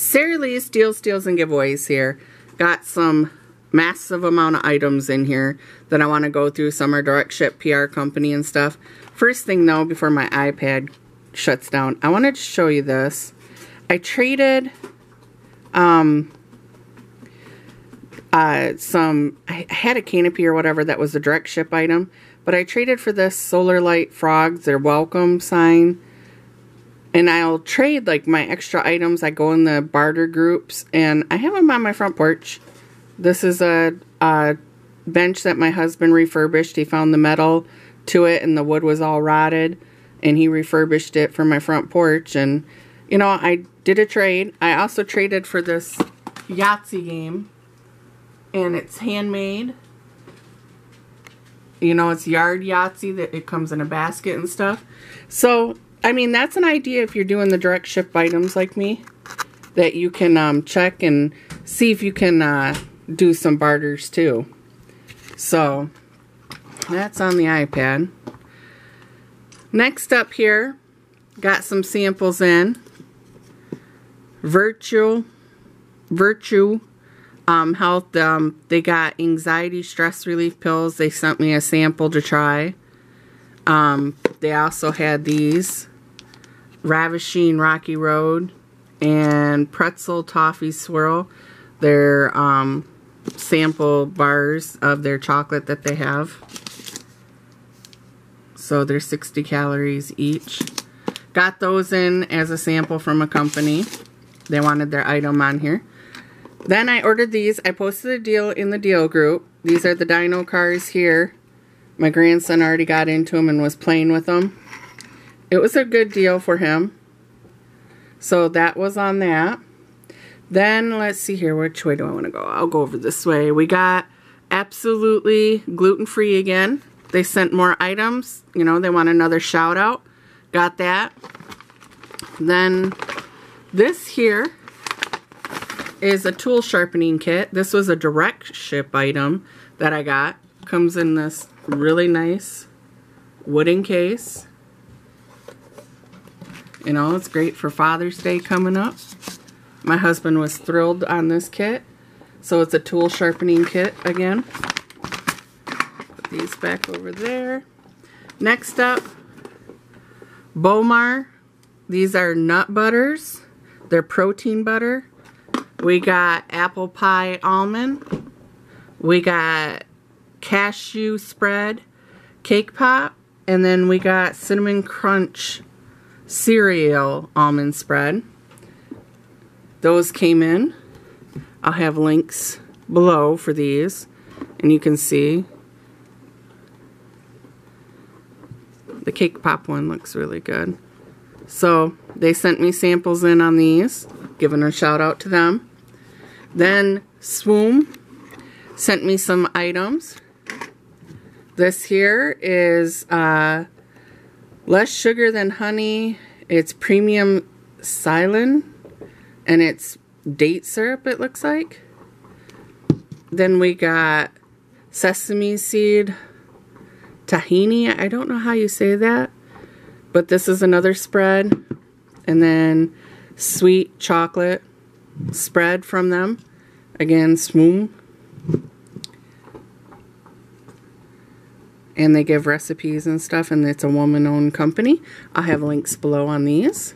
Sara Lee steals and giveaways here. Got some massive amount of items in here that I want to go through. Some are direct ship, PR company and stuff. First thing though, before my iPad shuts down, I wanted to show you this. I traded I had a canopy or whatever that was a direct ship item, but I traded for this Solar Light Frogs, their welcome sign. And I'll trade like my extra items. I go in the barter groups and I have them on my front porch. This is a bench that my husband refurbished. He found the metal to it and the wood was all rotted, and he refurbished it for my front porch. And you know, I did a trade. I also traded for this Yahtzee game, and it's handmade. You know, it's yard Yahtzee, that it comes in a basket and stuff. So, I mean, that's an idea if you're doing the direct ship items like me, that you can check and see if you can do some barters too. So, that's on the iPad. Next up here, got some samples in. Virtue Health, they got anxiety stress relief pills. They sent me a sample to try. They also had these Ravishing Rocky Road and Pretzel Toffee Swirl. They're sample bars of their chocolate that they have. So they're 60 calories each. Got those in as a sample from a company. They wanted their item on here. Then I ordered these. I posted a deal in the deal group. These are the dino cars here. My grandson already got into them and was playing with them. It was a good deal for him. So that was on that. Then let's see here. Which way do I want to go? I'll go over this way. We got Absolutely Gluten Free again. They sent more items. You know, they want another shout out. Got that. Then this here is a tool sharpening kit. This was a direct ship item that I got. Comes in this really nice wooden case. You know, it's great for Father's Day coming up. My husband was thrilled on this kit. So it's a tool sharpening kit again. Put these back over there. Next up, Bowmar. These are nut butters. They're protein butter. We got apple pie almond. We got cashew spread cake pop. And then we got cinnamon crunch cereal almond spread. Those came in. I'll have links below for these. And you can see the cake pop one looks really good. So they sent me samples in on these, giving a shout out to them. Then Soom sent me some items. This here is less sugar than honey. It's premium silin, and it's date syrup, it looks like. Then we got sesame seed tahini. I don't know how you say that, but this is another spread. And then sweet chocolate spread from them. Again, Soom. And they give recipes and stuff, and it's a woman-owned company. I'll have links below on these.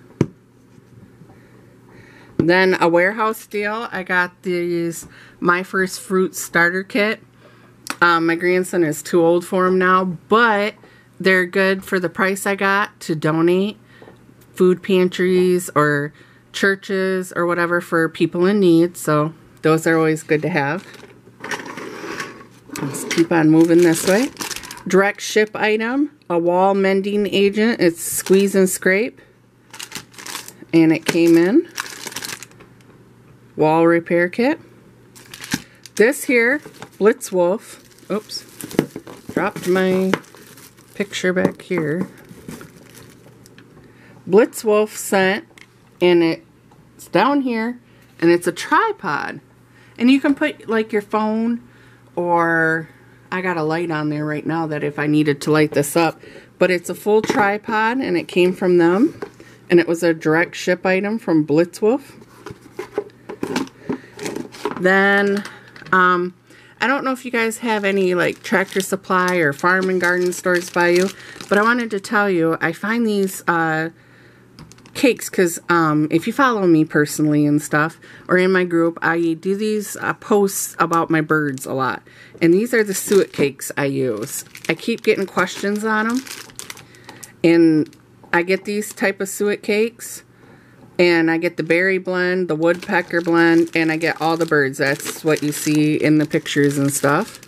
Then a warehouse deal. I got these My First Fruit Starter Kit. My grandson is too old for them now, but they're good for the price I got to donate food pantries or churches or whatever for people in need. So those are always good to have. Let's keep on moving this way. Direct ship item, a wall mending agent. It's squeeze and scrape. And it came in. Wall repair kit. This here, Blitzwolf. Oops. Dropped my picture back here. Blitzwolf scent, and it's down here, and it's a tripod. And you can put like your phone, or I got a light on there right now that if I needed to light this up, but it's a full tripod, and it came from them, and it was a direct ship item from Blitzwolf. Then, I don't know if you guys have any like Tractor Supply or farm and garden stores by you, but I wanted to tell you, I find these cakes because if you follow me personally and stuff, or in my group, I do these posts about my birds a lot. And these are the suet cakes I use. I keep getting questions on them. And I get these type of suet cakes. And I get the berry blend, the woodpecker blend, and I get all the birds. That's what you see in the pictures and stuff.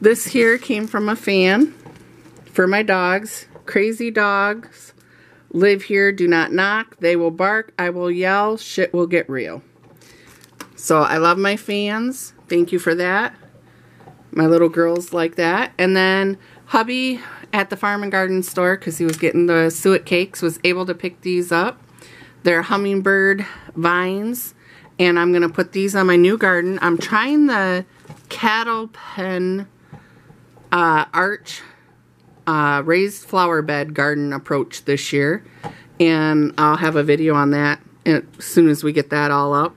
This here came from a fan for my dogs. Crazy dogs live here, do not knock. They will bark, I will yell, shit will get real. So I love my fans. Thank you for that. My little girls like that. And then hubby at the farm and garden store, because he was getting the suet cakes, was able to pick these up. They're hummingbird vines, and I'm going to put these on my new garden. I'm trying the cattle pen arch raised flower bed garden approach this year, and I'll have a video on that as soon as we get that all up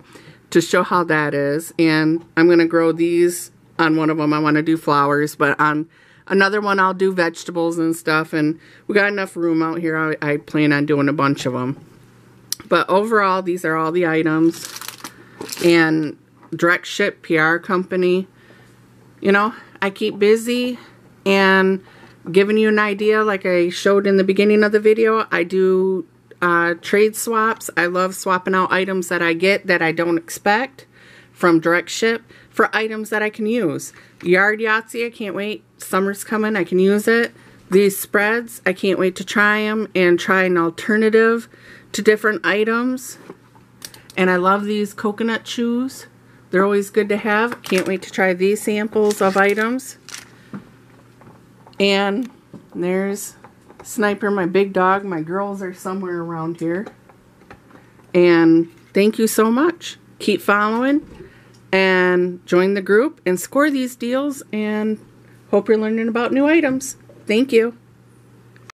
to show how that is. And I'm going to grow these on one of them. I want to do flowers, but on another one I'll do vegetables and stuff, and we got enough room out here. I plan on doing a bunch of them. But overall, these are all the items, and direct ship, PR company. You know, I keep busy, and giving you an idea, like I showed in the beginning of the video, I do trade swaps. I love swapping out items that I get that I don't expect from direct ship for items that I can use. Yard Yahtzee, I can't wait. Summer's coming, I can use it. These spreads, I can't wait to try them and try an alternative to different items. And I love these coconut chews. They're always good to have. Can't wait to try these samples of items. And there's Sniper, my big dog. My girls are somewhere around here. And thank you so much. Keep following and join the group and score these deals, and hope you're learning about new items. Thank you.